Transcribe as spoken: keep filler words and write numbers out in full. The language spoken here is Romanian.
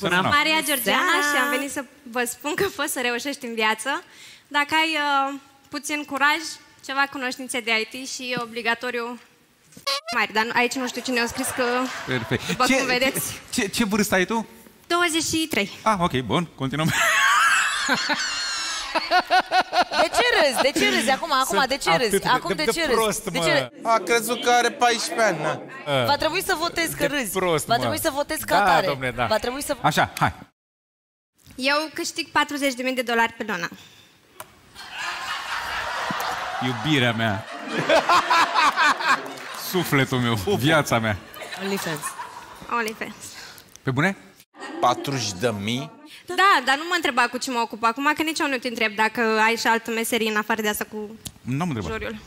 Sunt Maria Georgiana și am venit să vă spun că poți să reușești în viață dacă ai uh, puțin curaj, ceva cunoștințe de I T și obligatoriu mari. Dar aici nu știu cine a scris că... Perfect. După ce, cum vedeți... Ce, ce vârstă ai tu? douăzeci și trei. Ah, ok, bun. Continuăm. De ce râzi? De ce râzi? Acum, acum, de ce râzi? Acum, de, de, de ce râzi? De ce râzi? A crezut că are paisprezece ani. A. Va trebui să votez că râzi. Prost, va trebui să votez ca tare. Da, domne, da. Va trebui să... Așa, hai. Eu câștig patruzeci de mii de dolari pe lună. Iubirea mea. Sufletul meu, viața mea. OnlyFans. OnlyFans. Pe bune? patruzeci de mii? Da, dar nu mă întreba cu ce mă ocup acum, că nici eu nu te întreb dacă ai și altă meserie în afară de asta cu juriul.